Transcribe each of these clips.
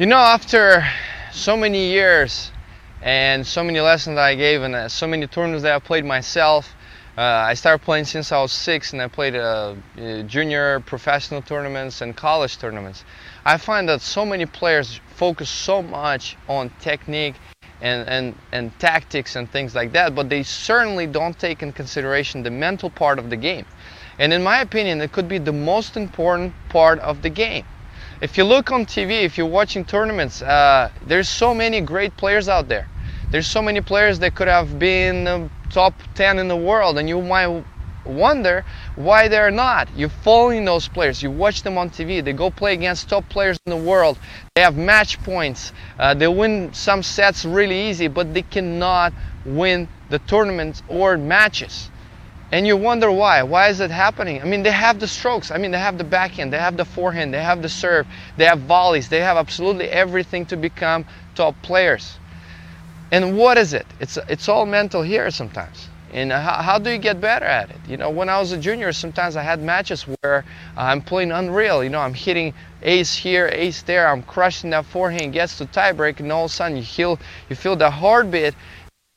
You know, after so many years and so many lessons that I gave and so many tournaments that I played myself, I started playing since I was 6, and I played junior professional tournaments and college tournaments. I find that so many players focus so much on technique and tactics and things like that, but they certainly don't take in consideration the mental part of the game. And in my opinion, it could be the most important part of the game. If you look on TV, if you're watching tournaments, there's so many great players out there. There's so many players that could have been top 10 in the world, and you might wonder why they're not. You're following those players, you watch them on TV, they go play against top players in the world, they have match points, they win some sets really easy, but they cannot win the tournaments or matches. And you wonder why. Why is it happening? I mean, they have the strokes. I mean, they have the backhand, they have the forehand, they have the serve, they have volleys, they have absolutely everything to become top players. And what is it? It's all mental here sometimes. And how do you get better at it? You know, when I was a junior, sometimes I had matches where I'm playing unreal. You know, I'm hitting ace here, ace there, I'm crushing that forehand, gets to tiebreak, and all of a sudden you feel the heartbeat.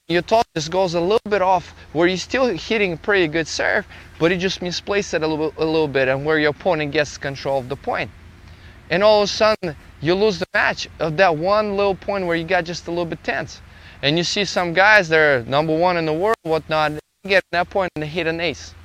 Your thought just goes a little bit off, where you're still hitting a pretty good serve, but you just misplaced it a little bit, and where your opponent gets control of the point. And all of a sudden, you lose the match of that one little point where you got just a little bit tense. And you see some guys, they're number one in the world, whatnot, and they get that point and they hit an ace.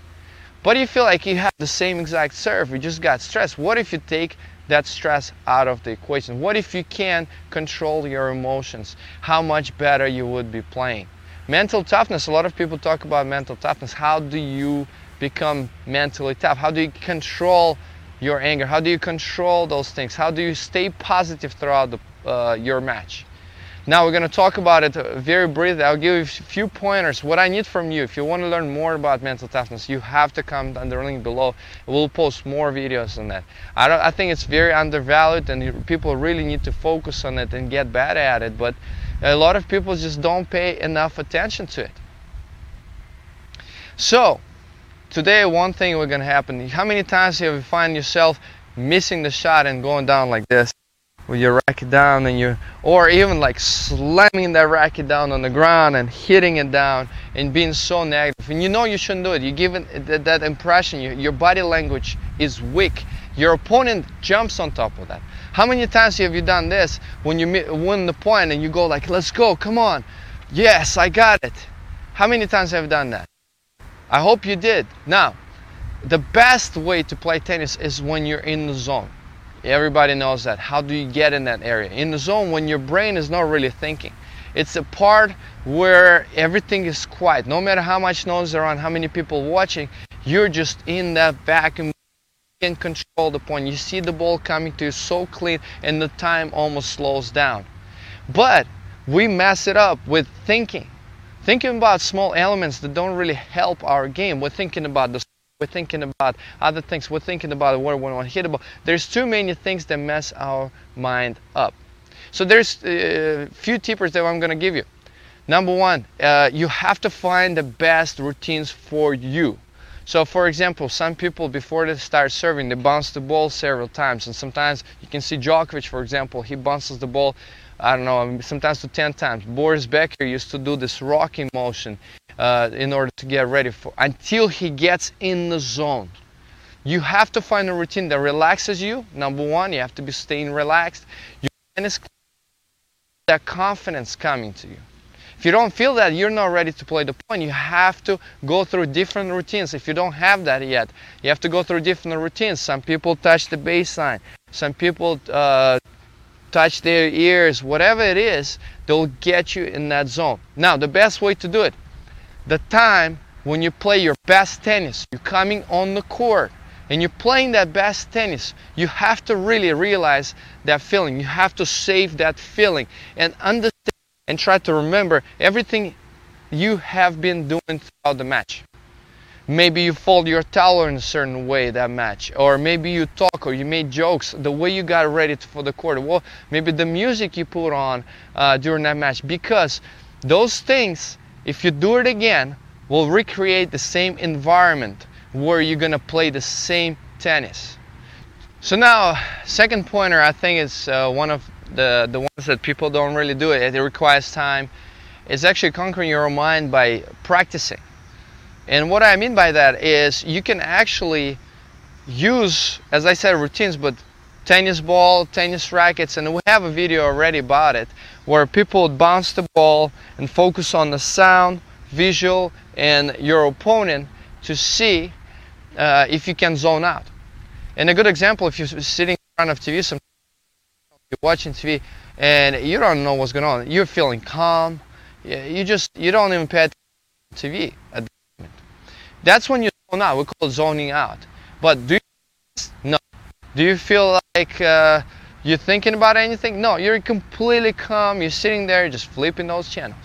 But you feel like you have the same exact serve, you just got stressed. What if you take that stress out of the equation? What if you can control your emotions? How much better you would be playing. Mental toughness, a lot of people talk about mental toughness. How do you become mentally tough? How do you control your anger? How do you control those things? How do you stay positive throughout your match? Now we're going to talk about it very briefly. I'll give you a few pointers. What I need from you, if you want to learn more about mental toughness, you have to comment on the link below. We'll post more videos on that. I think it's very undervalued, and people really need to focus on it and get better at it. But a lot of people just don't pay enough attention to it. So today, one thing we're going to happen. How many times have you find yourself missing the shot and going down like this? With your racket down, and or even like slamming that racket down on the ground and hitting it down and being so negative. And you know you shouldn't do it. You're giving that impression. Your body language is weak. Your opponent jumps on top of that. How many times have you done this when you win the point and you go like, "Let's go, come on, yes, I got it"? How many times have you done that? I hope you did. Now, the best way to play tennis is when you're in the zone. Everybody knows that. How do you get in that area? In the zone when your brain is not really thinking. It's a part where everything is quiet. No matter how much noise around, how many people watching, you're just in that vacuum. You can control the point. You see the ball coming to you so clean, and the time almost slows down. But we mess it up with thinking. Thinking about small elements that don't really help our game. We're thinking about the We're thinking about other things. We're thinking about what we want to hit about. There's too many things that mess our mind up. So there's a few tippers that I'm going to give you. Number one, you have to find the best routines for you. So for example, some people before they start serving, they bounce the ball several times. And sometimes you can see Djokovic, for example, he bounces the ball, I don't know, sometimes to 10 times. Boris Becker used to do this rocking motion in order to get ready until he gets in the zone. You have to find a routine that relaxes you. Number one, you have to be staying relaxed. Your mind is clear, that confidence coming to you. If you don't feel that, you're not ready to play the point. You have to go through different routines. If you don't have that yet, you have to go through different routines. Some people touch the baseline. Some people touch their ears, whatever it is, they'll get you in that zone. Now, the best way to do it, the time when you play your best tennis, you're coming on the court and you're playing that best tennis, you have to really realize that feeling. You have to save that feeling and understand and try to remember everything you have been doing throughout the match. Maybe you fold your towel in a certain way that match, or maybe you talk, or you made jokes, the way you got ready for the court, well, maybe the music you put on during that match, because those things, if you do it again, will recreate the same environment where you're gonna play the same tennis. So now, second pointer, I think it's one of the ones that people don't really do it. It requires time. It's actually conquering your own mind by practicing. And what I mean by that is you can actually use, as I said, routines, but tennis ball, tennis rackets, and we have a video already about it, where people bounce the ball and focus on the sound, visual, and your opponent to see if you can zone out. And a good example, if you're sitting in front of TV, sometimes you're watching TV and you don't know what's going on. You're feeling calm. You don't even pay attention to TV at the moment. That's when you zone out. We call it zoning out. But do you? No. Do you feel like you're thinking about anything? No, you're completely calm. You're sitting there just flipping those channels.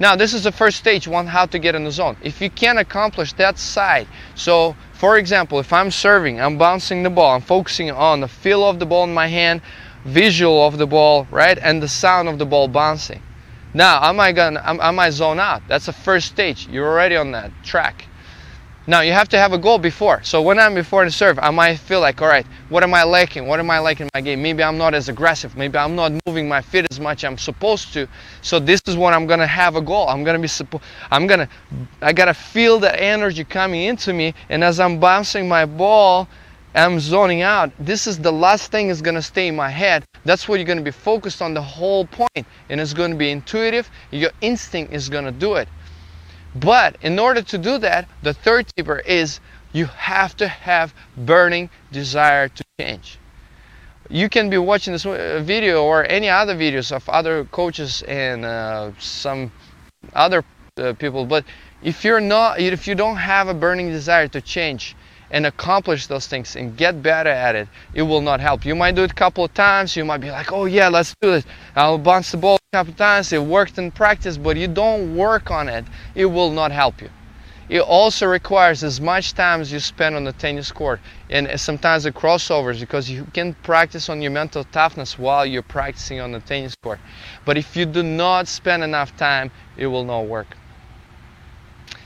Now, this is the first stage, one, how to get in the zone. If you can't accomplish that side, so for example, if I'm serving, I'm bouncing the ball, I'm focusing on the feel of the ball in my hand, visual of the ball, right, and the sound of the ball bouncing. Now, am I zone out? That's the first stage. You're already on that track. Now, you have to have a goal before. So when I'm before the serve, I might feel like, all right, what am I lacking? What am I lacking in my game? Maybe I'm not as aggressive. Maybe I'm not moving my feet as much as I'm supposed to. So this is when I'm going to have a goal. I got to feel that energy coming into me. And as I'm bouncing my ball, I'm zoning out. This is the last thing that's going to stay in my head. That's what you're going to be focused on the whole point. And it's going to be intuitive. Your instinct is going to do it. But in order to do that, the third tipper is you have to have burning desire to change. You can be watching this video or any other videos of other coaches and some other people, but if you don't have a burning desire to change and accomplish those things and get better at it, it will not help. You might do it a couple of times. You might be like, oh yeah, let's do this. I'll bounce the ball a couple of times. It worked in practice, but you don't work on it, it will not help you. It also requires as much time as you spend on the tennis court and sometimes the crossovers, because you can practice on your mental toughness while you're practicing on the tennis court. But if you do not spend enough time, it will not work.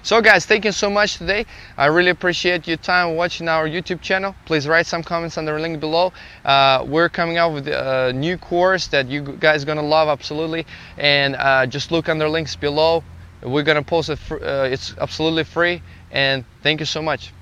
So guys, thank you so much today. I really appreciate your time watching our YouTube channel. Please write some comments on the link below. We're coming out with a new course that you guys are going to love, absolutely. And just look under links below. We're going to post it. It's absolutely free. And thank you so much.